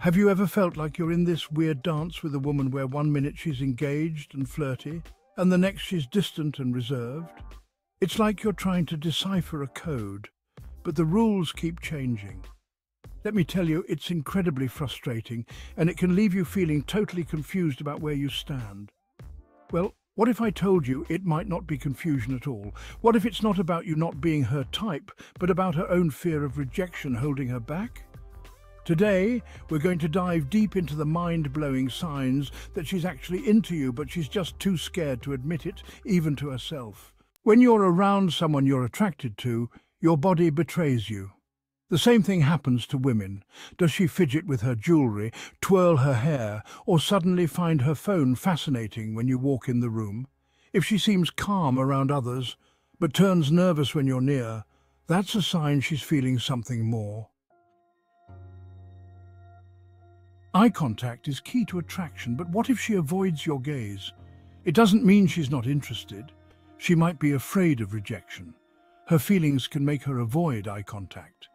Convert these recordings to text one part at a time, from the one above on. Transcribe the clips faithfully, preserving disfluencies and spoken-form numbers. Have you ever felt like you're in this weird dance with a woman where one minute she's engaged and flirty, and the next she's distant and reserved? It's like you're trying to decipher a code, but the rules keep changing. Let me tell you, it's incredibly frustrating, and it can leave you feeling totally confused about where you stand. Well, what if I told you it might not be confusion at all? What if it's not about you not being her type, but about her own fear of rejection holding her back? Today, we're going to dive deep into the mind-blowing signs that she's actually into you, but she's just too scared to admit it, even to herself. When you're around someone you're attracted to, your body betrays you. The same thing happens to women. Does she fidget with her jewelry, twirl her hair, or suddenly find her phone fascinating when you walk in the room? If she seems calm around others, but turns nervous when you're near, that's a sign she's feeling something more. Eye contact is key to attraction, but what if she avoids your gaze? It doesn't mean she's not interested. She might be afraid of rejection. Her feelings can make her avoid eye contact.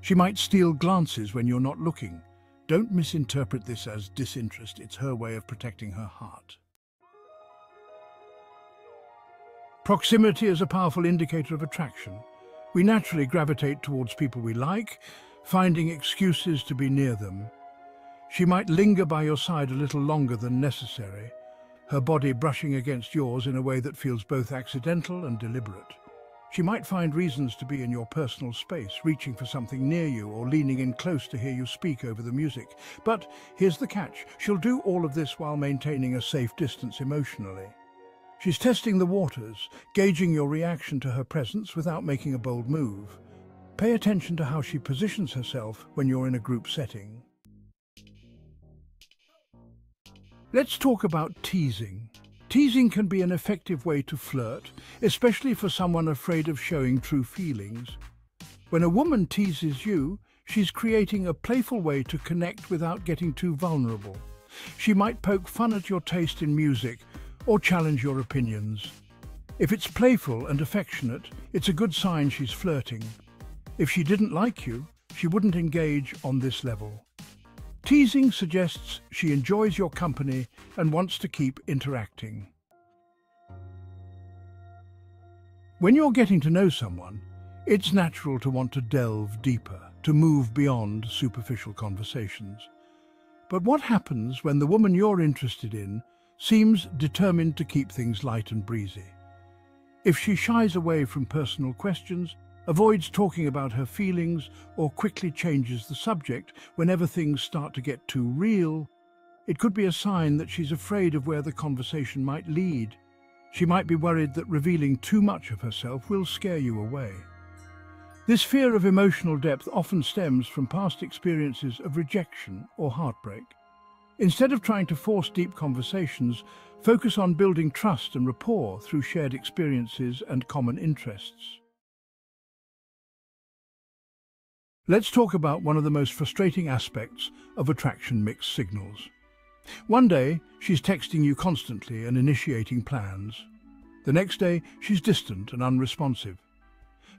She might steal glances when you're not looking. Don't misinterpret this as disinterest. It's her way of protecting her heart. Proximity is a powerful indicator of attraction. We naturally gravitate towards people we like, finding excuses to be near them. She might linger by your side a little longer than necessary, her body brushing against yours in a way that feels both accidental and deliberate. She might find reasons to be in your personal space, reaching for something near you or leaning in close to hear you speak over the music. But here's the catch. She'll do all of this while maintaining a safe distance emotionally. She's testing the waters, gauging your reaction to her presence without making a bold move. Pay attention to how she positions herself when you're in a group setting. Let's talk about teasing. Teasing can be an effective way to flirt, especially for someone afraid of showing true feelings. When a woman teases you, she's creating a playful way to connect without getting too vulnerable. She might poke fun at your taste in music or challenge your opinions. If it's playful and affectionate, it's a good sign she's flirting. If she didn't like you, she wouldn't engage on this level. Teasing suggests she enjoys your company and wants to keep interacting. When you're getting to know someone, it's natural to want to delve deeper, to move beyond superficial conversations. But what happens when the woman you're interested in seems determined to keep things light and breezy? If she shies away from personal questions, avoids talking about her feelings, or quickly changes the subject whenever things start to get too real, it could be a sign that she's afraid of where the conversation might lead. She might be worried that revealing too much of herself will scare you away. This fear of emotional depth often stems from past experiences of rejection or heartbreak. Instead of trying to force deep conversations, focus on building trust and rapport through shared experiences and common interests. Let's talk about one of the most frustrating aspects of attraction: mixed signals. One day, she's texting you constantly and initiating plans. The next day, she's distant and unresponsive.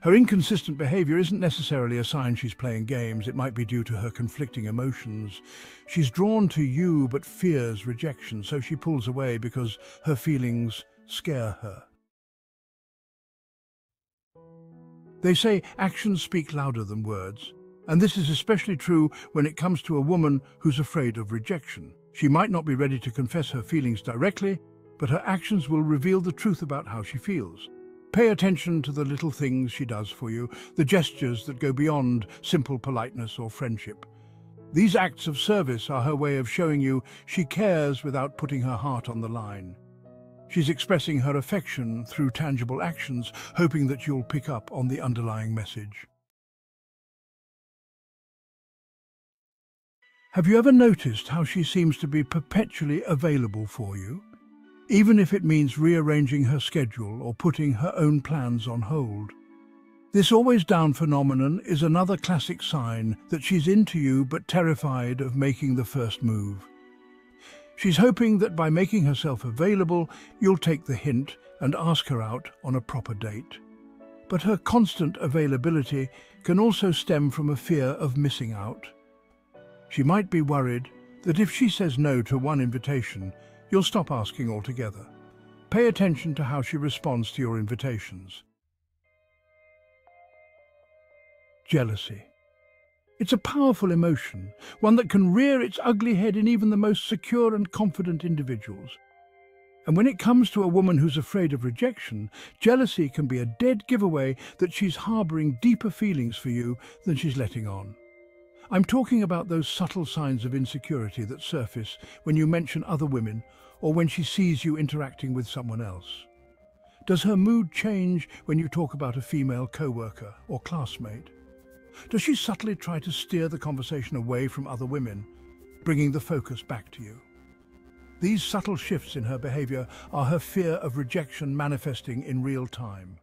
Her inconsistent behavior isn't necessarily a sign she's playing games. It might be due to her conflicting emotions. She's drawn to you but fears rejection, so she pulls away because her feelings scare her. They say actions speak louder than words. And this is especially true when it comes to a woman who's afraid of rejection. She might not be ready to confess her feelings directly, but her actions will reveal the truth about how she feels. Pay attention to the little things she does for you, the gestures that go beyond simple politeness or friendship. These acts of service are her way of showing you she cares without putting her heart on the line. She's expressing her affection through tangible actions, hoping that you'll pick up on the underlying message. Have you ever noticed how she seems to be perpetually available for you, even if it means rearranging her schedule or putting her own plans on hold? This always-down phenomenon is another classic sign that she's into you but terrified of making the first move. She's hoping that by making herself available, you'll take the hint and ask her out on a proper date. But her constant availability can also stem from a fear of missing out. She might be worried that if she says no to one invitation, you'll stop asking altogether. Pay attention to how she responds to your invitations. Jealousy. It's a powerful emotion, one that can rear its ugly head in even the most secure and confident individuals. And when it comes to a woman who's afraid of rejection, jealousy can be a dead giveaway that she's harboring deeper feelings for you than she's letting on. I'm talking about those subtle signs of insecurity that surface when you mention other women or when she sees you interacting with someone else. Does her mood change when you talk about a female co-worker or classmate? Does she subtly try to steer the conversation away from other women, bringing the focus back to you? These subtle shifts in her behavior are her fear of rejection manifesting in real time.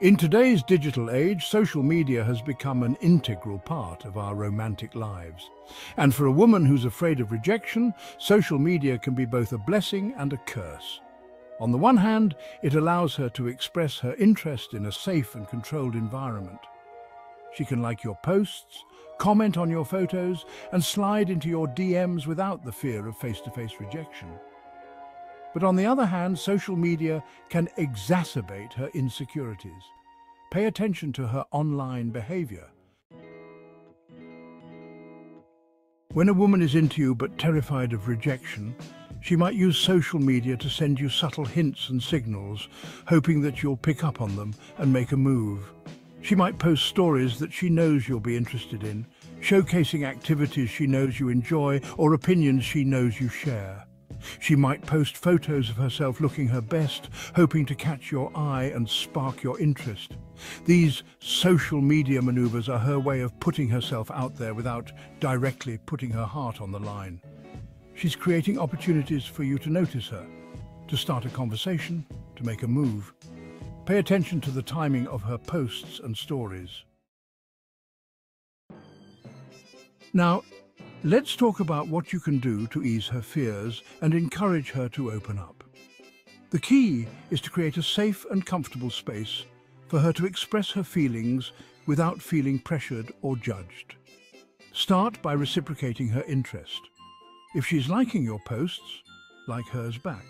In today's digital age, social media has become an integral part of our romantic lives. And for a woman who's afraid of rejection, social media can be both a blessing and a curse. On the one hand, it allows her to express her interest in a safe and controlled environment. She can like your posts, comment on your photos, and slide into your D Ms without the fear of face-to-face rejection. But on the other hand, social media can exacerbate her insecurities. Pay attention to her online behavior. When a woman is into you but terrified of rejection, she might use social media to send you subtle hints and signals, hoping that you'll pick up on them and make a move. She might post stories that she knows you'll be interested in, showcasing activities she knows you enjoy or opinions she knows you share. She might post photos of herself looking her best, hoping to catch your eye and spark your interest. These social media maneuvers are her way of putting herself out there without directly putting her heart on the line. She's creating opportunities for you to notice her, to start a conversation, to make a move. Pay attention to the timing of her posts and stories. Now, let's talk about what you can do to ease her fears and encourage her to open up. The key is to create a safe and comfortable space for her to express her feelings without feeling pressured or judged. Start by reciprocating her interest. If she's liking your posts, like hers back.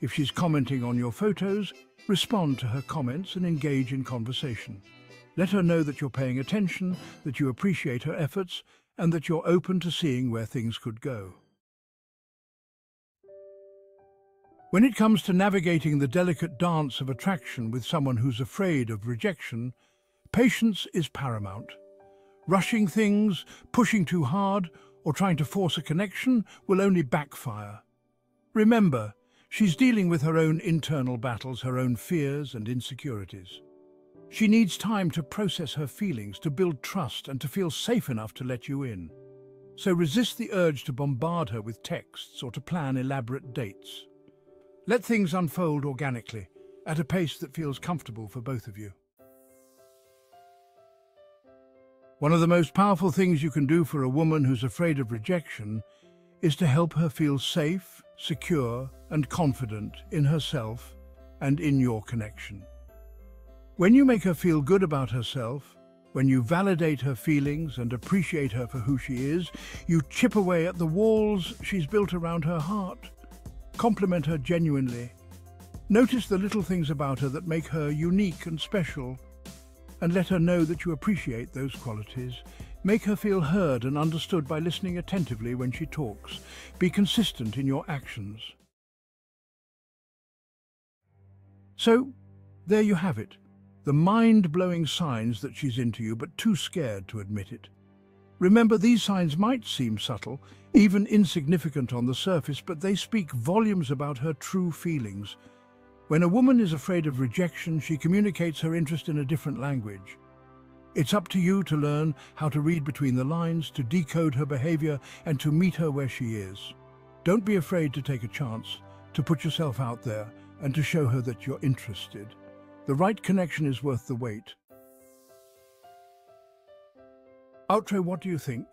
If she's commenting on your photos, respond to her comments and engage in conversation. Let her know that you're paying attention, that you appreciate her efforts, and that you're open to seeing where things could go. When it comes to navigating the delicate dance of attraction with someone who's afraid of rejection, patience is paramount. Rushing things, pushing too hard, or trying to force a connection will only backfire. Remember, she's dealing with her own internal battles, her own fears and insecurities. She needs time to process her feelings, to build trust, and to feel safe enough to let you in. So resist the urge to bombard her with texts or to plan elaborate dates. Let things unfold organically, at a pace that feels comfortable for both of you. One of the most powerful things you can do for a woman who's afraid of rejection is to help her feel safe, secure, and confident in herself and in your connection. When you make her feel good about herself, when you validate her feelings and appreciate her for who she is, you chip away at the walls she's built around her heart. Compliment her genuinely. Notice the little things about her that make her unique and special, and let her know that you appreciate those qualities. Make her feel heard and understood by listening attentively when she talks. Be consistent in your actions. So, there you have it. The mind-blowing signs that she's into you, but too scared to admit it. Remember, these signs might seem subtle, even insignificant on the surface, but they speak volumes about her true feelings. When a woman is afraid of rejection, she communicates her interest in a different language. It's up to you to learn how to read between the lines, to decode her behavior, and to meet her where she is. Don't be afraid to take a chance, to put yourself out there, and to show her that you're interested. The right connection is worth the wait. Outro, what do you think?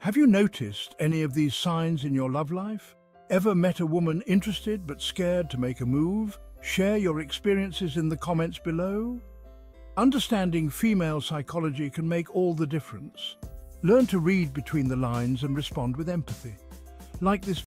Have you noticed any of these signs in your love life? Ever met a woman interested but scared to make a move? Share your experiences in the comments below. Understanding female psychology can make all the difference. Learn to read between the lines and respond with empathy. Like this